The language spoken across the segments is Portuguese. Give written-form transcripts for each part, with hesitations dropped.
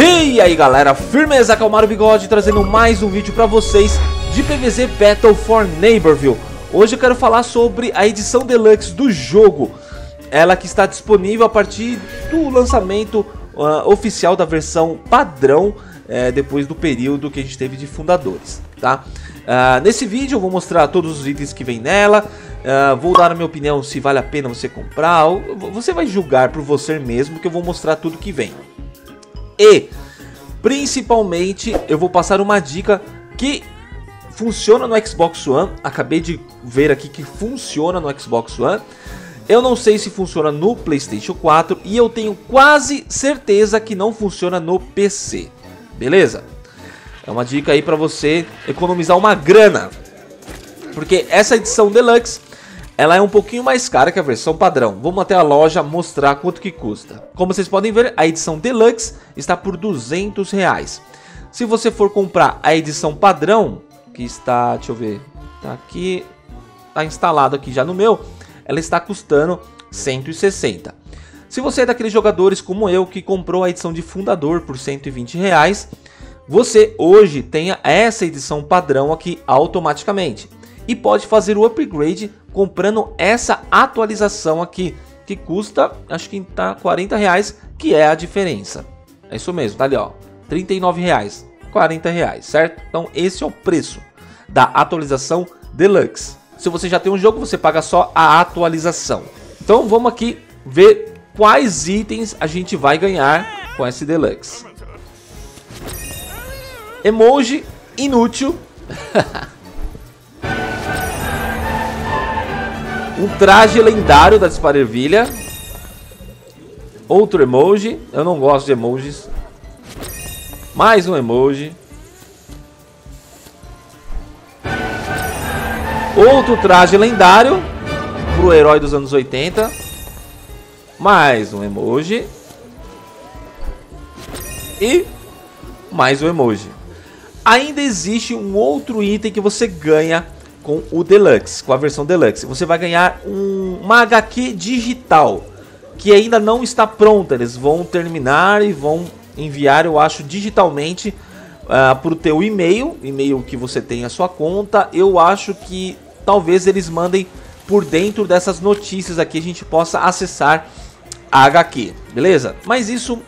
E aí galera, firmeza, aqui é o Mario Bigode trazendo mais um vídeo pra vocês de PvZ Battle for Neighborville. Hoje eu quero falar sobre a edição deluxe do jogo, ela que está disponível a partir do lançamento oficial da versão padrão, depois do período que a gente teve de fundadores, tá? Nesse vídeo eu vou mostrar todos os itens que vem nela, vou dar a minha opinião se vale a pena você comprar, ou você vai julgar por você mesmo, que eu vou mostrar tudo que vem. E, principalmente, eu vou passar uma dica que funciona no Xbox One. Acabei de ver aqui que funciona no Xbox One. Eu não sei se funciona no PlayStation 4 e eu tenho quase certeza que não funciona no PC. Beleza? É uma dica aí pra você economizar uma grana. Porque essa edição Deluxe, ela é um pouquinho mais cara que a versão padrão. Vamos até a loja mostrar quanto que custa. Como vocês podem ver, a edição Deluxe está por R$200. Se você for comprar a edição padrão, que está, deixa eu ver, tá aqui, tá instalado aqui já no meu, ela está custando R$160. Se você é daqueles jogadores como eu que comprou a edição de fundador por R$120, você hoje tem essa edição padrão aqui automaticamente. E pode fazer o upgrade comprando essa atualização aqui, que custa, acho que tá R$40, que é a diferença. É isso mesmo, tá ali ó, R$39, R$40, certo? Então esse é o preço da atualização Deluxe. Se você já tem um jogo, você paga só a atualização. Então vamos aqui ver quais itens a gente vai ganhar com esse Deluxe. Emoji inútil. Um traje lendário da Disparervilha. Outro emoji. Eu não gosto de emojis. Mais um emoji. Outro traje lendário pro herói dos anos 80. Mais um emoji. E mais um emoji. Ainda existe um outro item que você ganha com o Deluxe, com a versão Deluxe. Você vai ganhar uma HQ digital, que ainda não está pronta. Eles vão terminar e vão enviar, eu acho, digitalmente para o teu e-mail. E-mail que você tem a sua conta. Eu acho que talvez eles mandem por dentro dessas notícias aqui, a gente possa acessar a HQ, beleza? Mas isso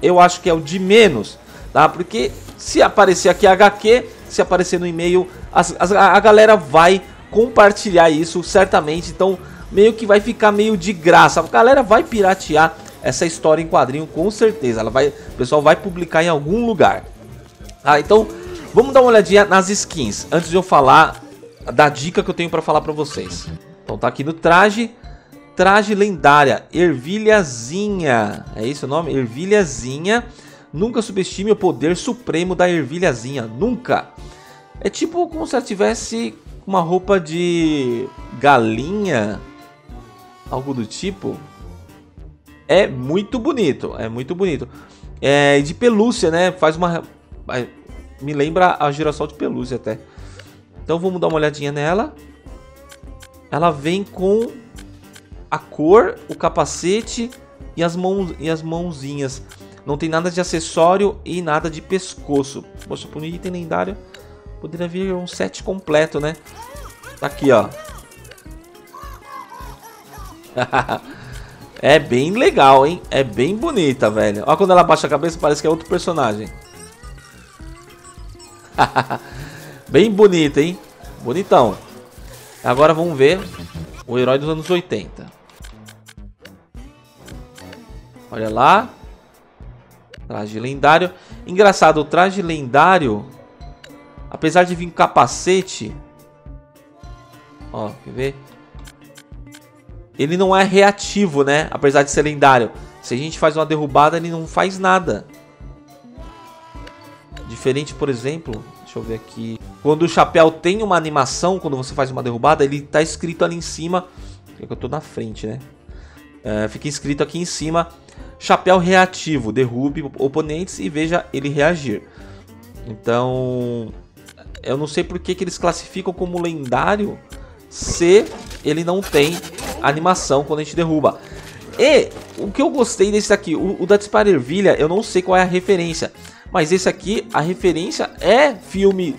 eu acho que é o de menos, tá? Porque se aparecer aqui a HQ, se aparecer no e-mail, a galera vai compartilhar isso certamente, então meio que vai ficar meio de graça. A galera vai piratear essa história em quadrinho com certeza, o pessoal vai publicar em algum lugar. Ah, então vamos dar uma olhadinha nas skins, antes de eu falar da dica que eu tenho pra falar pra vocês. Então tá aqui no traje lendária, Ervilhazinha, é esse o nome? Ervilhazinha. Nunca subestime o poder supremo da Ervilhazinha, nunca. É tipo como se ela tivesse uma roupa de galinha, algo do tipo. É muito bonito, é muito bonito. É de pelúcia, né? Faz uma... me lembra a girassol de pelúcia até. Então vamos dar uma olhadinha nela. Ela vem com a cor, o capacete e as mãozinhas. Não tem nada de acessório e nada de pescoço. Poxa, por um item lendário poderia vir um set completo, né? Tá aqui, ó. É bem legal, hein? É bem bonita, velho. Ó, quando ela baixa a cabeça parece que é outro personagem. Bem bonita, hein? Bonitão. Agora vamos ver o herói dos anos 80. Olha lá. Traje lendário. Engraçado, o traje lendário, apesar de vir com capacete, ó, quer ver? Ele não é reativo, né? Apesar de ser lendário. Se a gente faz uma derrubada, ele não faz nada. Diferente, por exemplo, deixa eu ver aqui. Quando o chapéu tem uma animação, quando você faz uma derrubada, ele tá escrito ali em cima. É que eu tô na frente, né? Fica escrito aqui em cima: chapéu reativo, derrube oponentes e veja ele reagir. Então, eu não sei por que eles classificam como lendário se ele não tem animação quando a gente derruba. E o que eu gostei desse aqui, o da Disparervilha, eu não sei qual é a referência, mas esse aqui, a referência é filme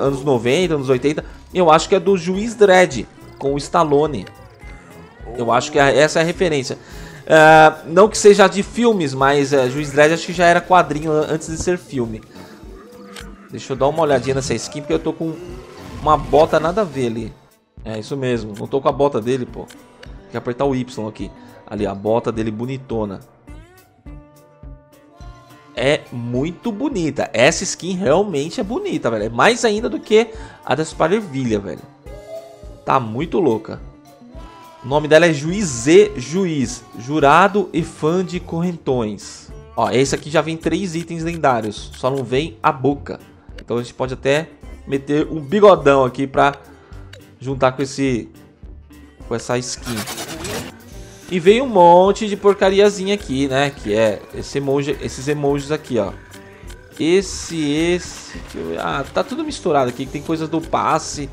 anos 90, anos 80. Eu acho que é do Juiz Dredd, com o Stallone. Eu acho que essa é a referência. Não que seja de filmes, mas Juiz Dredd acho que já era quadrinho antes de ser filme. Deixa eu dar uma olhadinha nessa skin, porque eu tô com uma bota nada a ver ali. É isso mesmo, não tô com a bota dele, pô. Tem que apertar o Y aqui. Ali, a bota dele bonitona. É muito bonita. Essa skin realmente é bonita, velho. É mais ainda do que a da Disparervilha, velho. Tá muito louca. O nome dela é Juiz e Juiz. Jurado e fã de correntões. Ó, esse aqui já vem 3 itens lendários. Só não vem a boca. Então a gente pode até meter um bigodão aqui pra juntar com esse... com essa skin. E veio um monte de porcariazinha aqui, né? Que é esse emoji, esses emojis aqui, ó. Esse... Ah, tá tudo misturado aqui. Tem coisas do passe.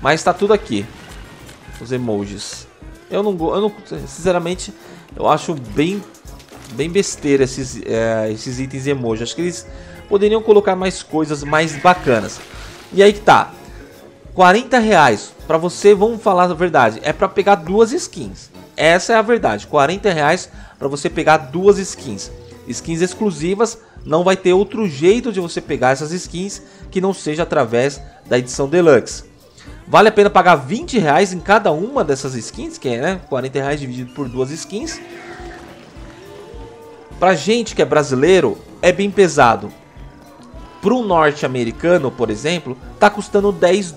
Mas tá tudo aqui. Os emojis. Eu não... Sinceramente, eu acho bem besteira esses itens emoji. Acho que eles poderiam colocar mais coisas mais bacanas. E aí que tá. R$40 pra você, vamos falar a verdade, é pra pegar 2 skins. Essa é a verdade, R$40 pra você pegar 2 skins. Skins exclusivas, não vai ter outro jeito de você pegar essas skins que não seja através da edição Deluxe. Vale a pena pagar R$20 em cada uma dessas skins, que é, né, R$40 dividido por 2 skins. Pra gente que é brasileiro, é bem pesado. Pro norte-americano, por exemplo, tá custando $10.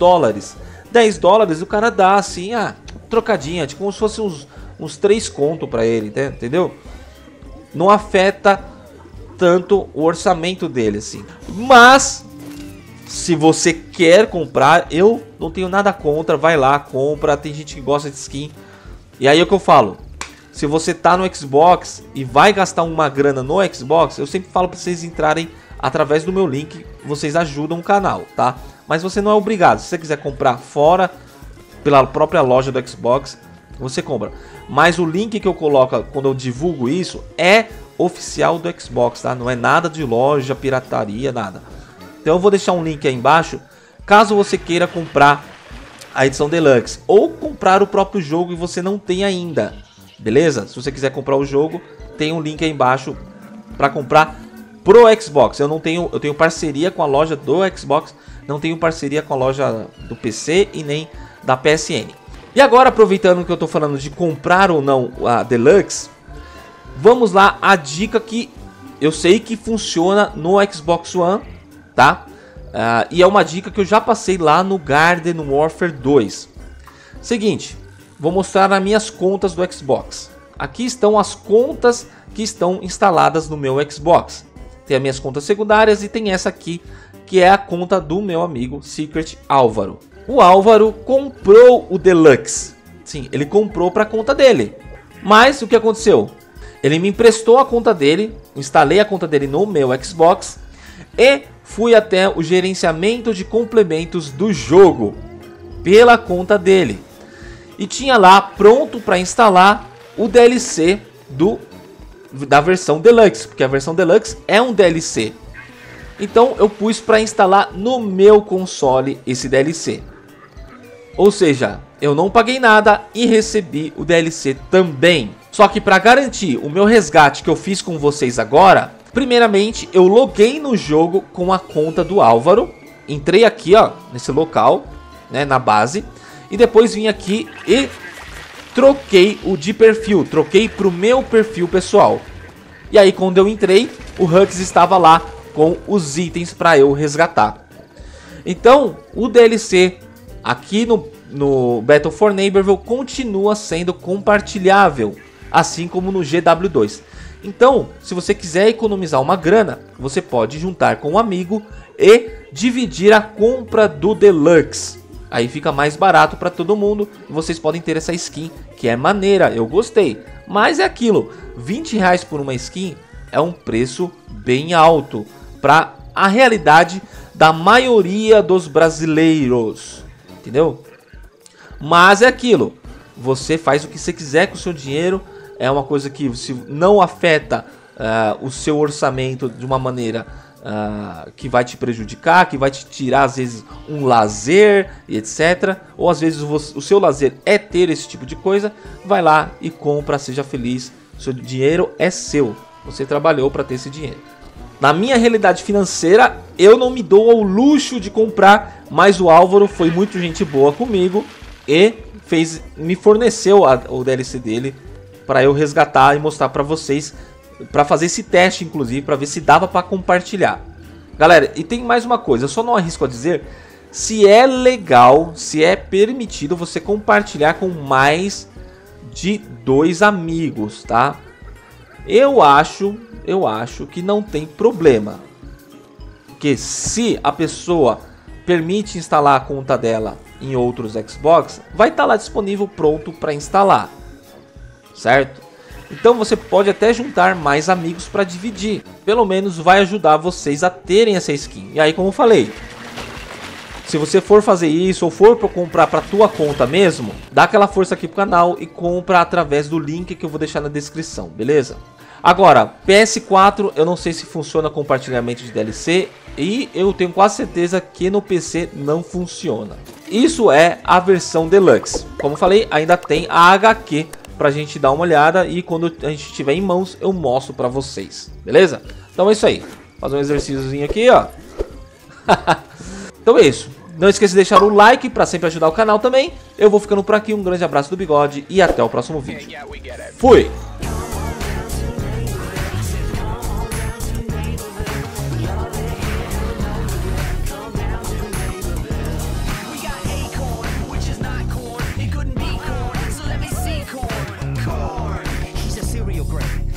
$10 o cara dá assim, ah, trocadinha, tipo como se fosse uns 3 conto pra ele, entendeu? Não afeta tanto o orçamento dele, assim. Mas, se você quer comprar, eu não tenho nada contra, vai lá, compra, tem gente que gosta de skin. E aí é o que eu falo. Se você tá no Xbox e vai gastar uma grana no Xbox, eu sempre falo pra vocês entrarem através do meu link, vocês ajudam o canal, tá? Mas você não é obrigado, se você quiser comprar fora, pela própria loja do Xbox, você compra. Mas o link que eu coloco quando eu divulgo isso é oficial do Xbox, tá? Não é nada de loja, pirataria, nada. Então eu vou deixar um link aí embaixo, caso você queira comprar a edição Deluxe, ou comprar o próprio jogo e você não tem ainda, beleza? Se você quiser comprar o jogo, tem um link aí embaixo para comprar pro Xbox. Eu tenho parceria com a loja do Xbox, não tenho parceria com a loja do PC e nem da PSN. E agora, aproveitando que eu tô falando de comprar ou não a Deluxe, vamos lá a dica que eu sei que funciona no Xbox One, tá? E é uma dica que eu já passei lá no Garden Warfare 2. Seguinte, vou mostrar as minhas contas do Xbox. Aqui estão as contas que estão instaladas no meu Xbox. Tem as minhas contas secundárias e tem essa aqui, que é a conta do meu amigo Secret Álvaro. O Álvaro comprou o Deluxe. Sim, ele comprou para a conta dele. Mas o que aconteceu? Ele me emprestou a conta dele, instalei a conta dele no meu Xbox e fui até o gerenciamento de complementos do jogo pela conta dele. E tinha lá pronto para instalar o DLC da versão Deluxe, porque a versão Deluxe é um DLC. Então eu pus para instalar no meu console esse DLC. Ou seja, eu não paguei nada e recebi o DLC também. Só que para garantir o meu resgate que eu fiz com vocês agora, primeiramente eu loguei no jogo com a conta do Álvaro. Entrei aqui, ó, nesse local, né, na base. E depois vim aqui e... troquei o de perfil, troquei para o meu perfil pessoal. E aí quando eu entrei, o Hux estava lá com os itens para eu resgatar. Então o DLC aqui no Battle for Neighborville continua sendo compartilhável, assim como no GW2. Então se você quiser economizar uma grana, você pode juntar com um amigo e dividir a compra do Deluxe. Aí fica mais barato pra todo mundo. E vocês podem ter essa skin, que é maneira, eu gostei. Mas é aquilo, R$20 por uma skin é um preço bem alto pra a realidade da maioria dos brasileiros, entendeu? Mas é aquilo, você faz o que você quiser com o seu dinheiro. É uma coisa que se não afeta o seu orçamento de uma maneira que vai te prejudicar, que vai te tirar às vezes um lazer e etc. Ou às vezes o seu lazer é ter esse tipo de coisa. Vai lá e compra, seja feliz. Seu dinheiro é seu. Você trabalhou para ter esse dinheiro. Na minha realidade financeira, eu não me dou ao luxo de comprar, mas o Álvaro foi muito gente boa comigo e fez, me forneceu o DLC dele para eu resgatar e mostrar para vocês, para fazer esse teste inclusive, para ver se dava para compartilhar. Galera, e tem mais uma coisa, eu só não arrisco a dizer se é legal, se é permitido você compartilhar com mais de 2 amigos, tá? Eu acho que não tem problema, porque se a pessoa permite instalar a conta dela em outros Xbox, vai estar lá disponível pronto para instalar, certo? Então você pode até juntar mais amigos para dividir, pelo menos vai ajudar vocês a terem essa skin. E aí, como eu falei, se você for fazer isso ou for para comprar para tua conta mesmo, dá aquela força aqui pro canal e compra através do link que eu vou deixar na descrição, beleza? Agora, PS4, eu não sei se funciona compartilhamento de DLC e eu tenho quase certeza que no PC não funciona. Isso é a versão Deluxe. Como eu falei, ainda tem a HQ pra gente dar uma olhada e quando a gente tiver em mãos eu mostro pra vocês, beleza? Então é isso aí, fazer um exercíciozinho aqui, ó. Então é isso, não esqueça de deixar o like pra sempre ajudar o canal também. Eu vou ficando por aqui, um grande abraço do Bigode e até o próximo vídeo. Fui! Great.